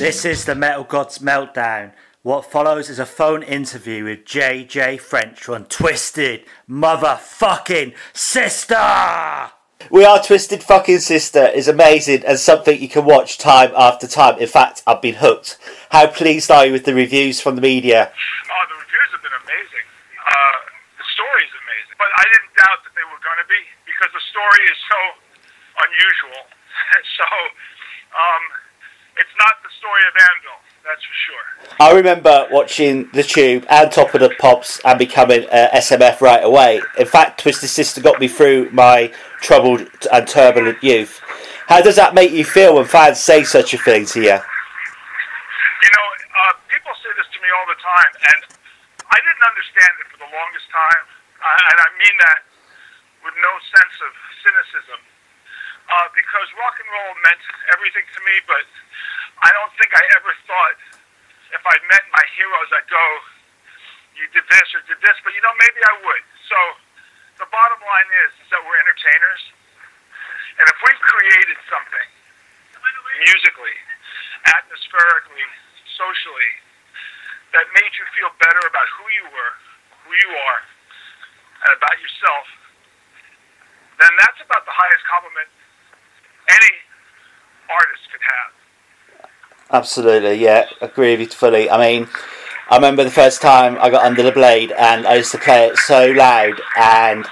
This is The Metal Gods Meltdown. What follows is a phone interview with J.J. French on Twisted Motherfucking Sister! We Are Twisted Fucking Sister is amazing and something you can watch time after time. In fact, I've been hooked. How pleased are you with the reviews from the media? Oh, the reviews have been amazing. The story is amazing. But I didn't doubt that they were going to be, because the story is so unusual. So, it's not the story of Anvil, that's for sure. I remember watching The Tube and Top of the Pops and becoming SMF right away. In fact, Twisted Sister got me through my troubled and turbulent youth. How does that make you feel when fans say such a thing to you? You know, people say this to me all the time, and I didn't understand it for the longest time, and I mean that with no sense of cynicism. Because rock and roll meant everything to me, but I don't think I ever thought if I met my heroes, I'd go, you did this or did this, but you know, maybe I would. So the bottom line is that we're entertainers, and if we've created something musically, atmospherically, socially, that made you feel better about who you were, who you are, and about yourself, then that's about the highest compliment any artist could have. Absolutely, yeah, agree with you fully. I mean, I remember the first time I got Under the Blade, and I used to play it so loud, and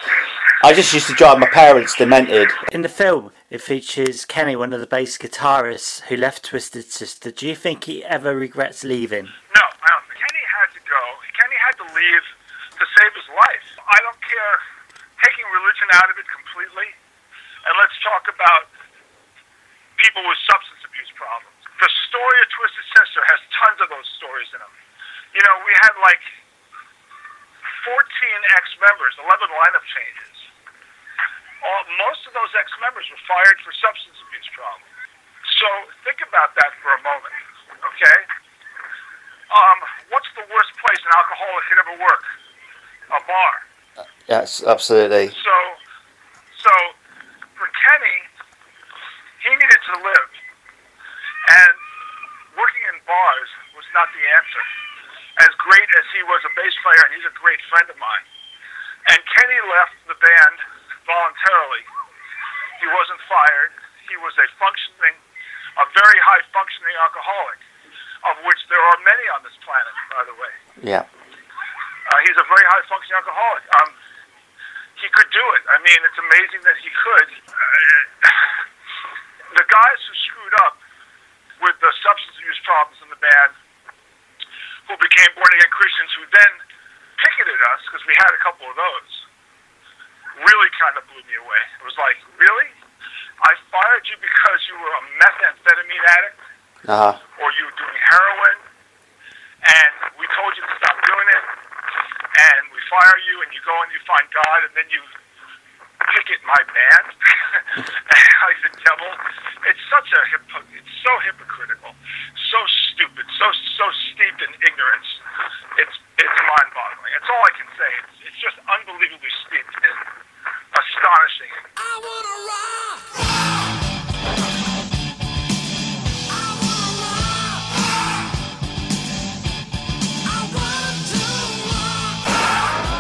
I just used to drive my parents demented. In the film, it features Kenny, one of the bass guitarists who left Twisted Sister. Do you think he ever regrets leaving? No, I don't think. Kenny had to go. Kenny had to leave to save his life. I don't care, taking religion out of it completely, and let's talk about people with substance abuse problems. The story of Twisted Sister has tons of those stories in them. You know, we had like 14 ex-members, 11 lineup changes. Most of those ex-members were fired for substance abuse problems. So think about that for a moment, okay? What's the worst place an alcoholic could ever work? A bar. Yes, absolutely. So for Kenny, he needed to live. And working in bars was not the answer. As great as he was a bass player, and he's a great friend of mine. And Kenny left the band voluntarily. He wasn't fired. He was a very high functioning alcoholic, of which there are many on this planet, by the way. Yeah. He's a very high functioning alcoholic. He could do it. I mean, it's amazing that he could. The guys who screwed up with the substance abuse problems in the band, who became born-again Christians, who then picketed us, because we had a couple of those, really kind of blew me away. It was like, really? I fired you because you were a methamphetamine addict? Uh-huh. Or you were doing heroin, and we told you to stop doing it, and we fire you, and you go and you find God, and then you picket my band like the devil. It's such a it's so hypocritical, so stupid, so steeped in ignorance. It's mind-boggling. It's all I can say. It's just unbelievably steeped in astonishing. I wanna rock. I wanna rock. I wanna do rock.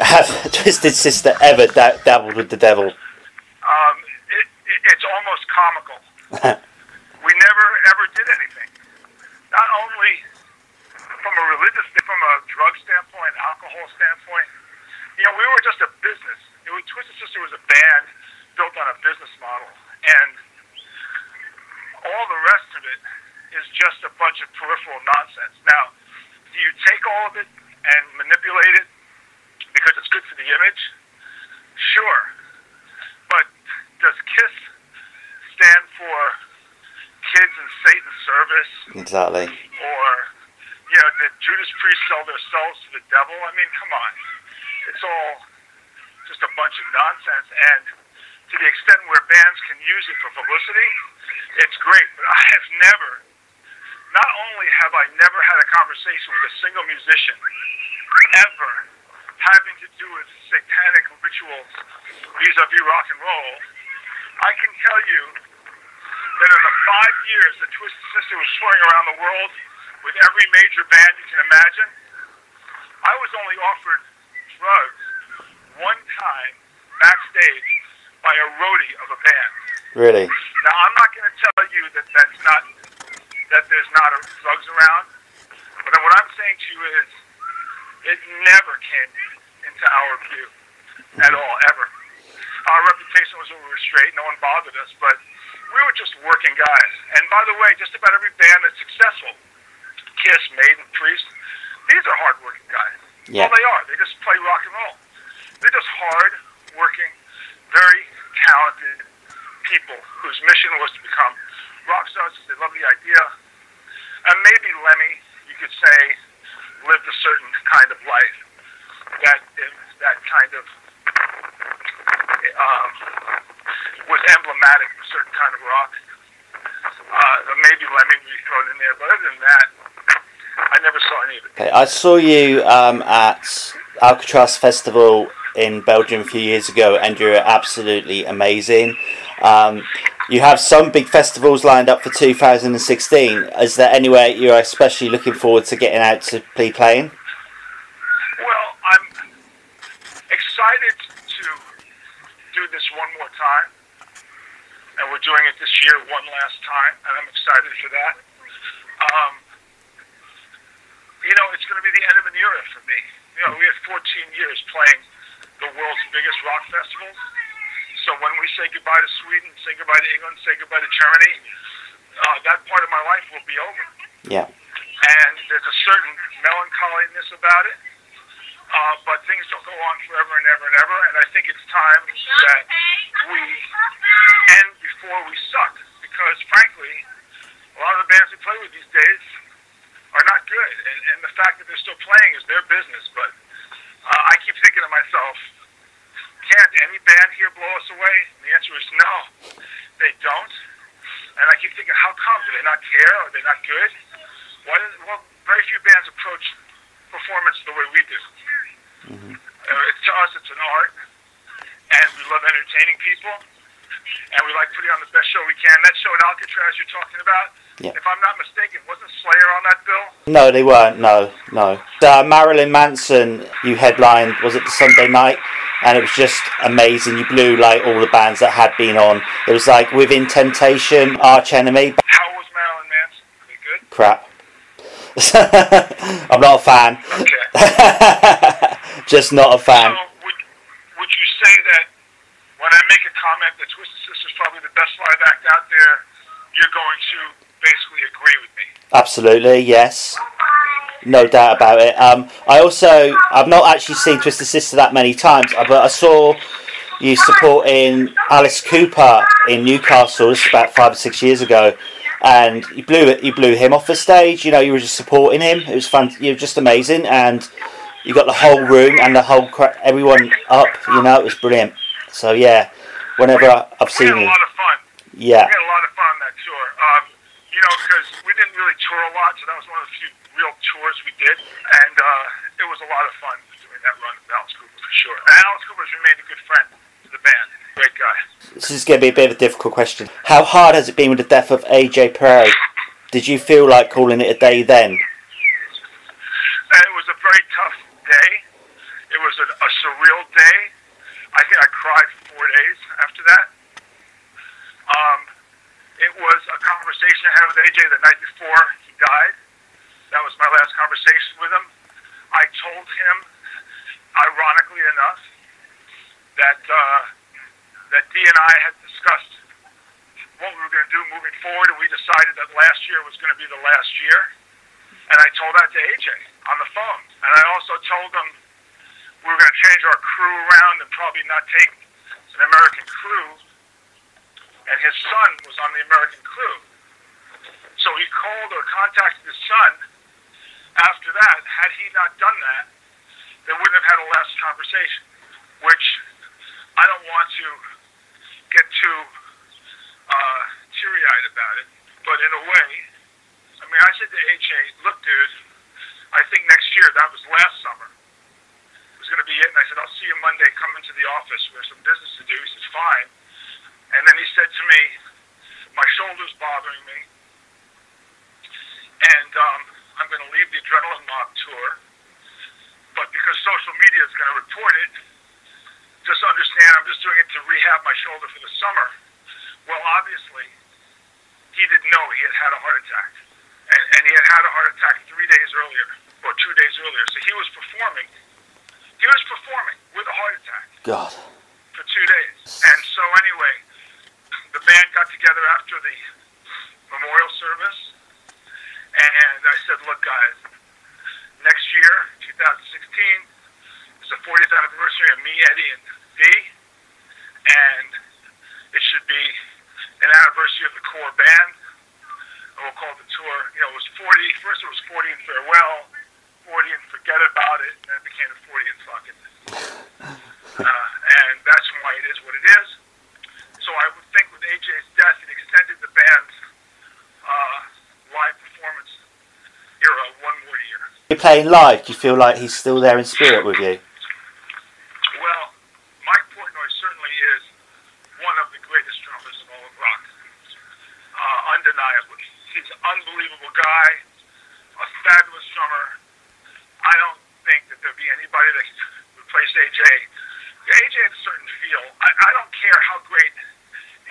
Have Twisted Sister ever dabbled with the devil? It's almost comical. We never ever did anything. Not only from a religious, from a drug standpoint, alcohol standpoint. You know, we were just a business. Twisted Sister was a band built on a business model, and all the rest of it is just a bunch of peripheral nonsense. Now, do you take all of it and manipulate it because it's good for the image? Sure. But does KISS stand for Kids in Satan's Service? Exactly. Or, you know, did Judas Priest sell their souls to the devil? I mean, come on. It's all just a bunch of nonsense, and to the extent where bands can use it for publicity, it's great. But I have never, not only have I never had a conversation with a single musician ever having to do with satanic rituals vis-a-vis rock and roll, I can tell you that in the 5 years that Twisted Sister was touring around the world with every major band you can imagine, I was only offered drugs one time backstage by a roadie of a band. Really? Now, I'm not going to tell you that that's not, that there's not drugs around, but what I'm saying to you is it never came into our view at all, ever. Our reputation was when we were straight, no one bothered us, but we were just working guys. And by the way, just about every band that's successful, KISS, Maiden, Priest, these are hard-working guys. Yeah. Well, they are. They just play rock and roll. They're just hard-working, very talented people whose mission was to become rock stars because they love the idea. And maybe, Lemmy, you could say, lived a certain kind of life that kind of was emblematic of a certain kind of rock. Maybe Lemmy would be thrown in there, but other than that, I never saw any of it. Okay, I saw you at Alcatraz Festival in Belgium a few years ago, and you're absolutely amazing. You have some big festivals lined up for 2016. Is there anywhere you're especially looking forward to getting out to be playing? Well, I'm excited to do this one more time, and we're doing it this year one last time, and I'm excited for that. You know, it's going to be the end of an era for me. You know, we had 14 years playing the world's biggest rock festivals. So when we say goodbye to Sweden, say goodbye to England, say goodbye to Germany, that part of my life will be over. Yeah. And there's a certain melancholiness about it, but things don't go on forever and ever and ever, and I think it's time that we end before we suck, because frankly, a lot of the bands we play with these days are not good, and the fact that they're still playing is their business, but I keep thinking to myself, can't any band here blow us away? And the answer is no, they don't. And I keep thinking, how come? Do they not care? Are they not good? Well, very few bands approach performance the way we do. Mm-hmm. To us, it's an art, and we love entertaining people, and we like putting on the best show we can. That show at Alcatraz you're talking about, yeah. If I'm not mistaken, wasn't Slayer on that bill? No, they weren't, no. Marilyn Manson, you headlined, was it the Sunday night? And it was just amazing. You blew like all the bands that had been on. It was like Within Temptation, Arch Enemy. How was Marilyn Manson? Was it good? Crap. I'm not a fan. Okay. Just not a fan. So, would you say that when I make a comment that Twisted Sister is probably the best live act out there, you're going to basically agree with me? Absolutely, yes. No doubt about it. I've not actually seen Twisted Sister that many times, but I saw you supporting Alice Cooper in Newcastle. This was about 5 or 6 years ago, and you blew it. You blew him off the stage. You know, you were just supporting him. It was fun. You were just amazing, and you got the whole room and the whole everyone up. You know, it was brilliant. So yeah, whenever I've seen you, we had a lot of fun. Yeah, we had a lot of fun on that tour. You know, because we didn't really tour a lot, so that was one of the few real tours we did, and it was a lot of fun doing that run with Alice Cooper for sure. And Alice Cooper's remained a good friend to the band, great guy. This is going to be a bit of a difficult question. How hard has it been with the death of A.J. Pereira? Did you feel like calling it a day then? It was a very tough day. It was a surreal probably 4 days after that. It was a conversation I had with AJ the night before he died. That was my last conversation with him. I told him, ironically enough, that that Dee and I had discussed what we were going to do moving forward, and we decided that last year was going to be the last year. And I told that to AJ on the phone. And I also told him we were going to change our crew around and probably not take an American crew. And his son was on the American crew. So he called or contacted his son after that. Had he not done that, they wouldn't have had a last conversation, which I don't want to get too teary-eyed about it. But in a way, I mean, I said to AJ, look, dude, I think next year, that was last summer, it was going to be it. And I said, I'll see you Monday. Come into the office. We have some business to do. He said, fine. And then he said to me, my shoulder's bothering me, and I'm going to leave the Adrenaline Mob tour. But because social media is going to report it, just understand I'm just doing it to rehab my shoulder for the summer. Well, obviously, he didn't know he had had a heart attack. And he had had a heart attack 3 days earlier, or 2 days earlier. So he was performing. He was performing with a heart attack. God. For 2 days. And so anyway, the band got together after the memorial service. And I said, look, guys, next year, 2016, is the 40th anniversary of me, Eddie, and Dee. And it should be an anniversary of the core band. We'll call it the tour. You know, it was 40. First, it was 40 in farewell, 40 in forget about it, and then it became a 40 in fuck it. And that's why it is what it is. So I would think with AJ's death, it extended the band's live performance era one more year. You're playing live. Do you feel like he's still there in spirit with you? Well, Mike Portnoy certainly is one of the greatest drummers in all of rock, undeniably. He's an unbelievable guy, a fabulous drummer. I don't think that there'd be anybody that could replace AJ. AJ had a certain feel. I don't care how great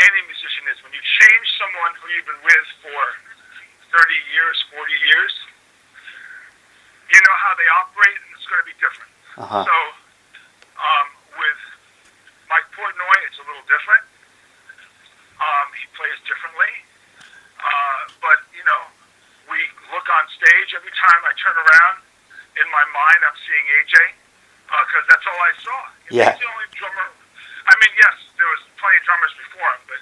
any musician is. When you change someone who you've been with for 30 years, 40 years, you know how they operate, and it's going to be different. Uh-huh. So with Mike Portnoy, it's a little different. He plays differently. But, you know, we look on stage. Every time I turn around, in my mind, I'm seeing AJ, because that's all I saw. Yeah. He's the only drummer. I mean, yes, there was plenty of drummers before him, but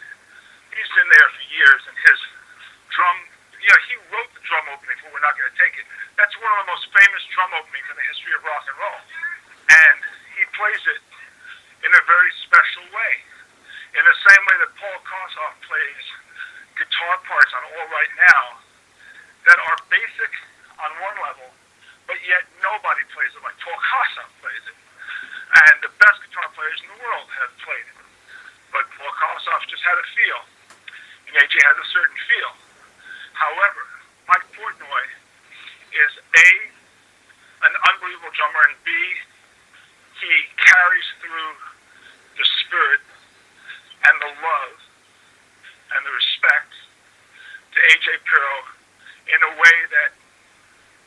he's been there for years, and his drum, you know, he wrote the drum opening for We're Not Going to Take It. That's one of the most famous drum openings in the history of rock and roll. And he plays it in a very special way, in the same way that Paul Kossoff plays guitar parts on All Right Now that are basic on one level, but yet nobody plays it like Paul Kossoff plays it. And the best guitar players in the world have played it. But Paul Kossoff just had a feel, and AJ has a certain feel. However, Mike Portnoy is A, an unbelievable drummer, and B, he carries through the spirit and the love and the respect to A.J. Pereira in a way that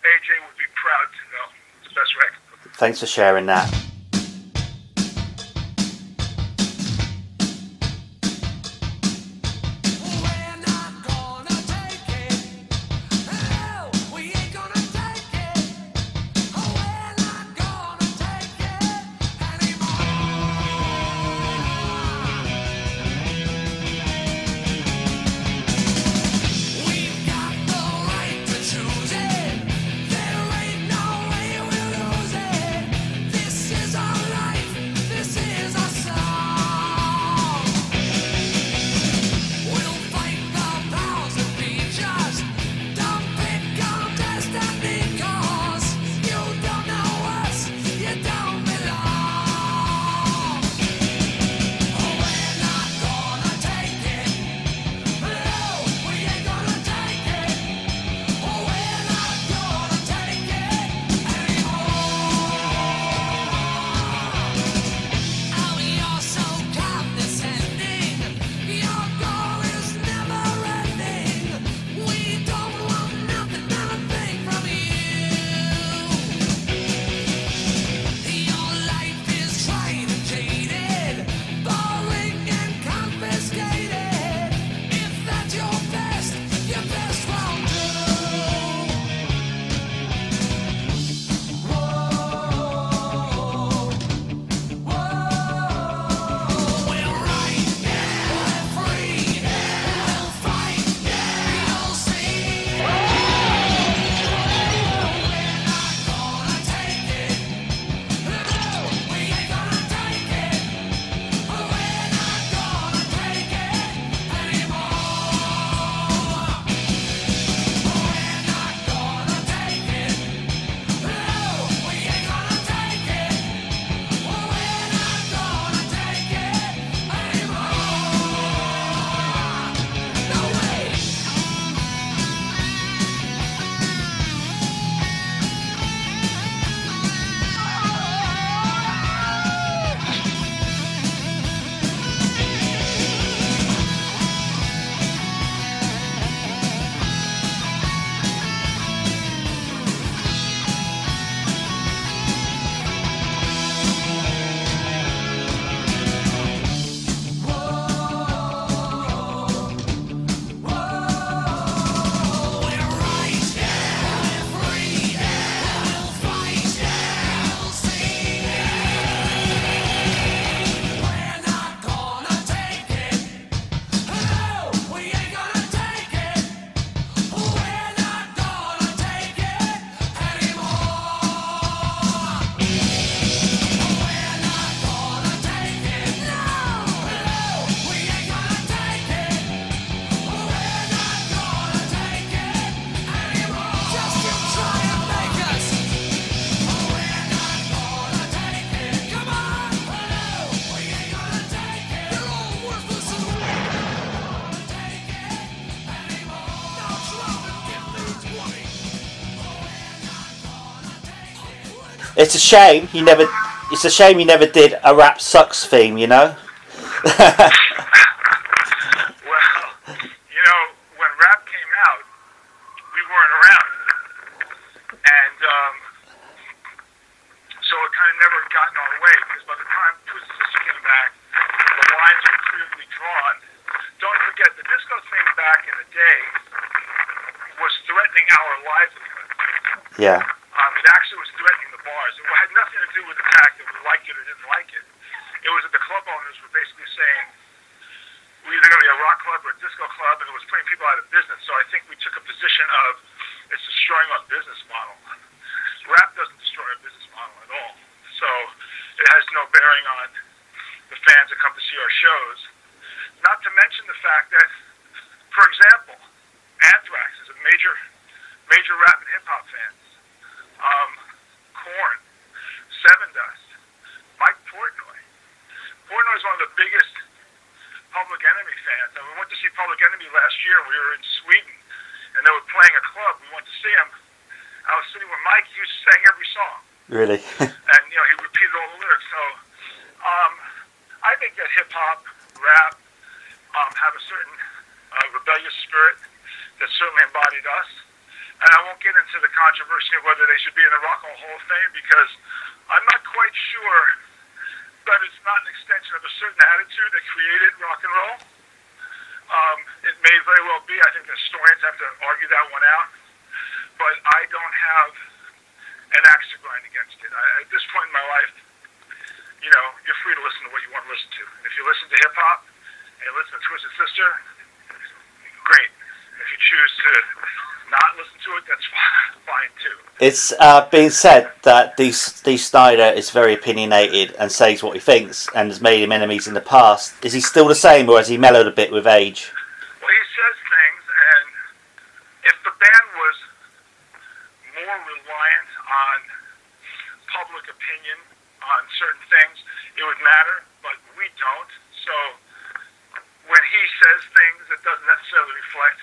A.J. would be proud to know. It's the best record. Thanks for sharing that. It's a shame you never. It's a shame you never did a Rap Sucks theme, you know. Well, you know, when rap came out, we weren't around, and so it kind of never got in our way. Because by the time Twisted Sister came back, the lines were clearly drawn. Don't forget, the disco thing back in the day was threatening our livelihood. Yeah. It actually was threatening the bars. It had nothing to do with the fact that we liked it or didn't like it. It was that the club owners were basically saying, we're either going to be a rock club or a disco club, and it was putting people out of business. So I think we took a position of, it's destroying our business model. Rap doesn't destroy our business model at all. So it has no bearing on the fans that come to see our shows. Not to mention the fact that, for example, Anthrax is a major rap and hip-hop fan. Korn, Seven Dust, Mike Portnoy. Portnoy is one of the biggest Public Enemy fans. And we went to see Public Enemy last year. We were in Sweden, and they were playing a club. We went to see him. I was sitting with Mike. He sang every song. Really? And, you know, he repeated all the lyrics. So I think that hip-hop, rap, have a certain rebellious spirit that certainly embodied us. And I won't get into the controversy of whether they should be in the Rock and Roll Hall of Fame, because I'm not quite sure that it's not an extension of a certain attitude that created rock and roll. It may very well be. I think the historians have to argue that one out. But I don't have an axe to grind against it. At this point in my life, you know, you're free to listen to what you want to listen to. And if you listen to hip-hop and you listen to Twisted Sister, great. If you choose to not listen to it, that's fine too. It's being said that Dee Snider is very opinionated and says what he thinks and has made him enemies in the past. Is he still the same, or has he mellowed a bit with age? Well, he says things, and if the band was more reliant on public opinion on certain things, it would matter, but we don't. So when he says things, it doesn't necessarily reflect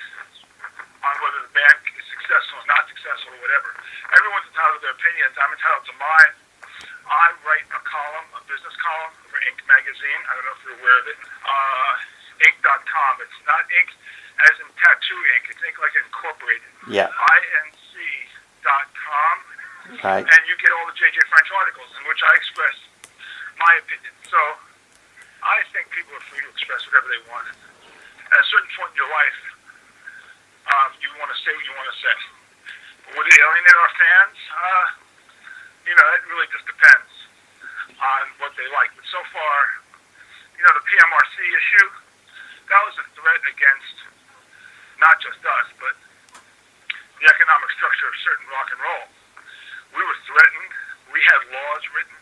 on whether the band is successful or not successful or whatever. Everyone's entitled to their opinions. I'm entitled to mine. I write a column, a business column for Inc. Magazine. I don't know if you're aware of it. Inc.com. It's not Inc. as in tattoo Inc. It's Inc. like incorporated. Yeah. Inc.com. Right. And you get all the J.J. French articles in which I express my opinion. So I think people are free to express whatever they want. At a certain point in your life, you want to say what you want to say. Would it alienate our fans? You know, it really just depends on what they like. But so far, you know, the PMRC issue, that was a threat against not just us, but the economic structure of certain rock and roll. We were threatened. We had laws written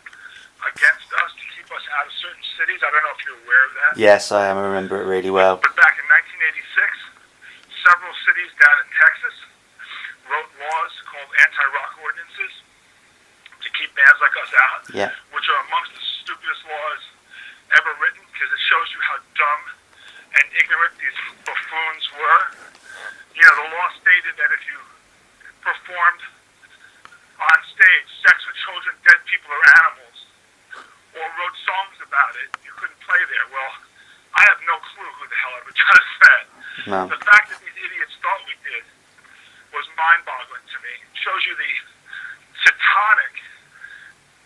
against us to keep us out of certain cities. I don't know if you're aware of that. Yes, I am. I remember it really well. But back in 1986... several cities down in Texas wrote laws called anti-rock ordinances to keep bands like us out, yeah. Which are amongst the stupidest laws ever written, because it shows you how dumb and ignorant these buffoons were. You know, the law stated that if you performed on stage sex with children, dead people, or animals, or wrote songs about it, you couldn't play there. Well, I have no clue who the hell ever does that. No. The fact that these idiots thought we did was mind-boggling to me. It shows you the satanic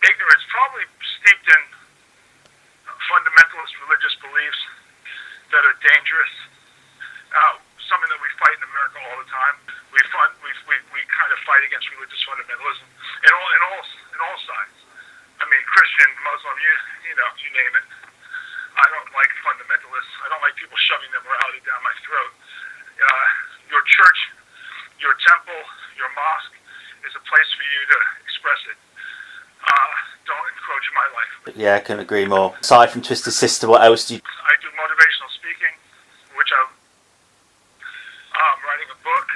ignorance, probably steeped in fundamentalist religious beliefs that are dangerous. Something that we fight in America all the time. We kind of fight against religious fundamentalism in all sides. I mean, Christian, Muslim, you know, you name it. I don't like fundamentalists. I don't like people shoving their morality down my throat. Your church, your temple, your mosque is a place for you to express it. Don't encroach my life. Yeah, I couldn't agree more. Aside from Twisted Sister, what else do you... I do motivational speaking, which I'm writing a book.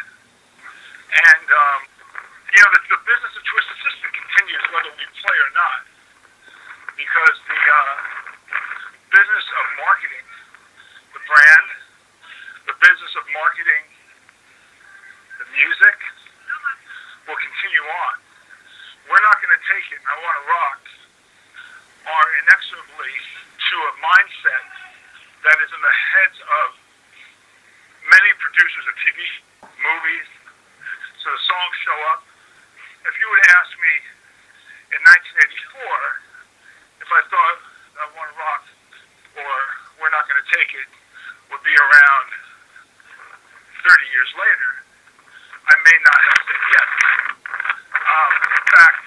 And, you know, the business of Twisted Sister continues whether we play or not. Because the... business of marketing the brand, the business of marketing the music will continue on. We're not going to take it, and I want mindset that is in the heads of many producers of TV, movies. So the songs show up. If you would ask me in 1984 if I thought that One Rock or We're Not Going to Take It would be around 30 years later, I may not have said yes. In fact,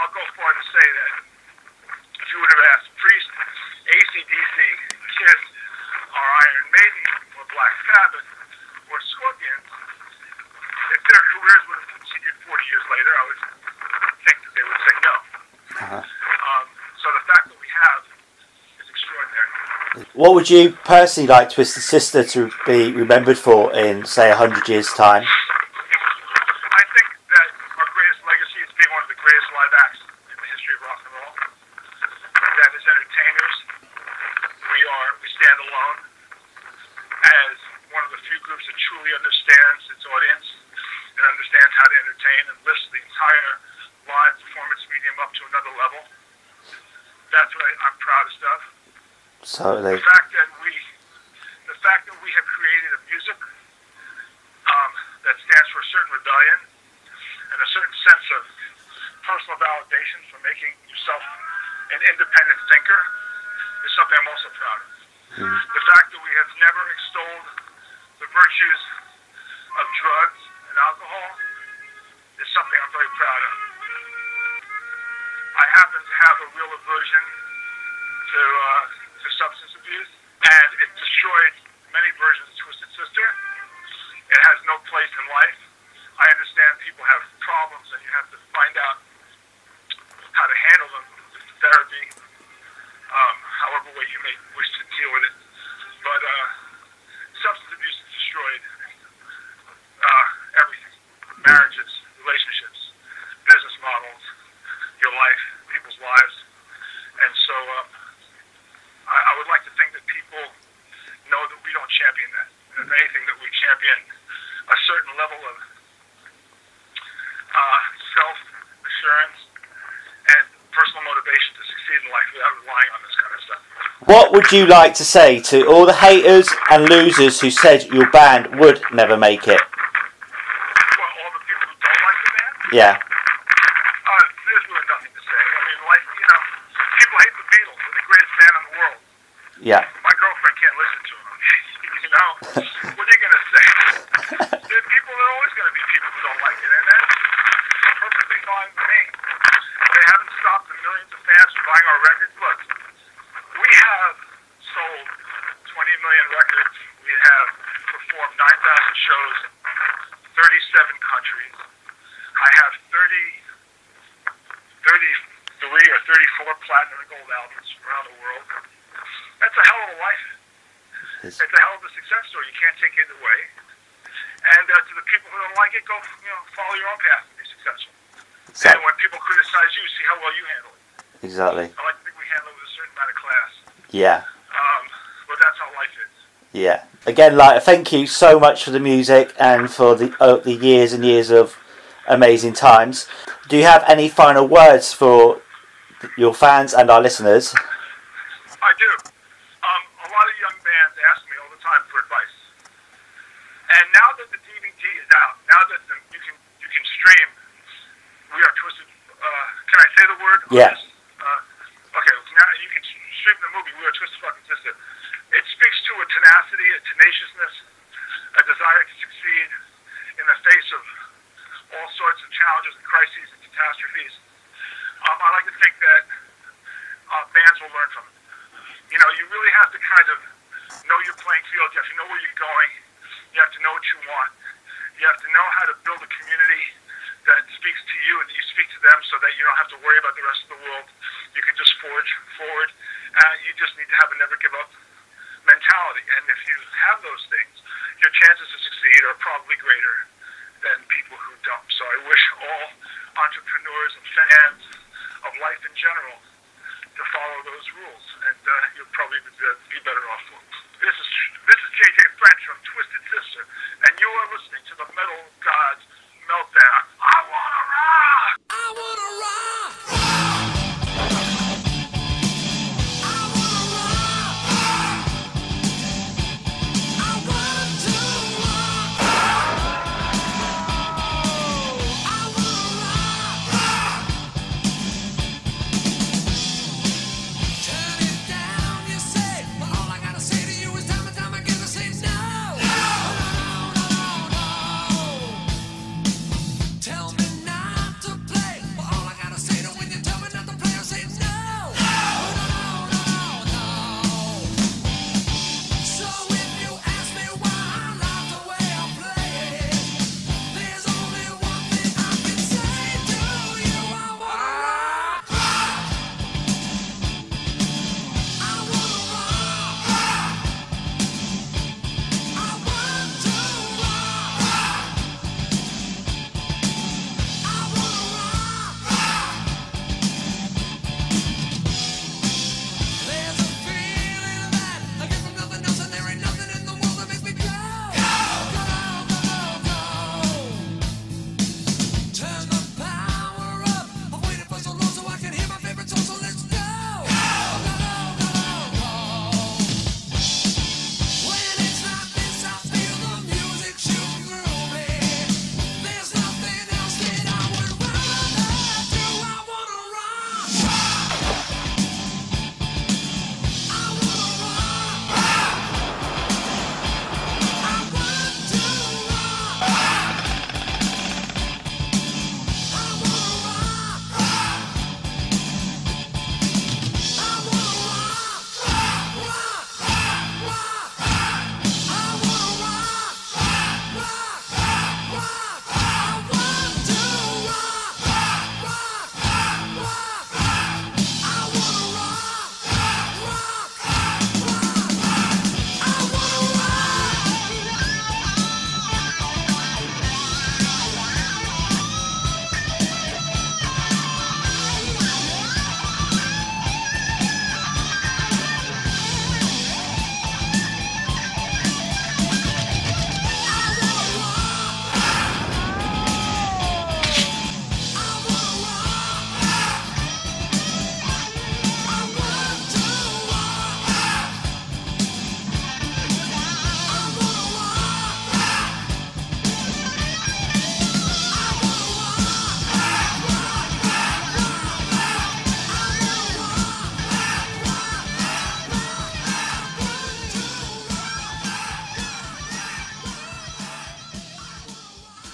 I'll go far to say that if you would have asked Priest, AC/DC, KISS, or Iron Maiden, or Black Sabbath, or Scorpions, if their careers would have continued 40 years later, I would think that they would say no. So the fact that we have is extraordinary. What would you personally like Twisted Sister to be remembered for in, say, 100 years' time? I think that our greatest legacy is being one of the greatest live acts in the history of rock and roll. That as entertainers, we stand alone as one of the few groups that truly understands its audience and understands how to entertain and lifts the entire live performance medium up to another level. That's what I'm proudest of. Certainly. The fact that we have created a music that stands for a certain rebellion and a certain sense of personal validation for making yourself an independent thinker is something I'm also proud of. Mm. The fact that we have never extolled the virtues of drugs and alcohol is something I'm very proud of. I happen to have a real aversion to substance abuse, and it destroyed many versions of Twisted Sister. It has no place in life. I understand people have problems, and you have to find out how to handle them with therapy, however way you may wish to deal with it. But substance abuse has destroyed everything. Marriages, relationships, business models, your life, people's lives. And so I would like to think that people know that we don't champion that. If anything, that we champion a certain level of self-assurance and personal motivation to succeed in life without relying on this kind of stuff. What would you like to say to all the haters and losers who said your band would never make it? Well, all the people who don't like the band? Yeah. There's really nothing to say. I mean, like, you know, people hate the Beatles. They're the greatest band in the world. Yeah. My girlfriend can't listen to them. You know, what are you going to say? There are always going to be people who don't like it, and that's perfectly fine with me. They haven't stopped the millions of fans from buying our records. Look, we have sold 20 million records. We have performed 9,000 shows in 37 countries. I have 33 or 34 platinum and gold albums around the world. That's a hell of a life. It's a hell of a success story. You can't take it away. And to the people who don't like it, go, you know, follow your own path and be successful. Exactly. And when people criticize you, see how well you handle it. Exactly. I like to think we handle it with a certain amount of class. Yeah. But that's how life is. Yeah. Again, like, thank you so much for the music and for the years and years of amazing times. Do you have any final words for your fans and our listeners? I do. A lot of young bands ask me all the time for advice. And now that the DVD is out, now that you can stream, we are Twisted. Can I say the word? Yes. Yeah. Okay. Now you can stream the movie. We are Twisted fucking Sister. It speaks to a tenacity, a tenaciousness, a desire to succeed in the face of all sorts of challenges and crises and catastrophes. I like to think that bands will learn from it. You know, you really have to kind of know your playing field. You have to know where you're going. You have to know what you want. You have to know how to build a community that speaks to you and you speak to them, so that you don't have to worry about the rest of the world. You can just forge forward. You just need to have a never give up mentality. And if you have those things, your chances to succeed are probably greater than people who don't. So I wish all entrepreneurs and fans of life in general to follow those rules, and you'll probably be better off for them. This is JJ French from Twisted Sister, and you are listening to The Metal Gods Meltdown. I wanna rock! I wanna rock! I wanna rock!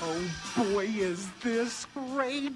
Oh boy, is this great!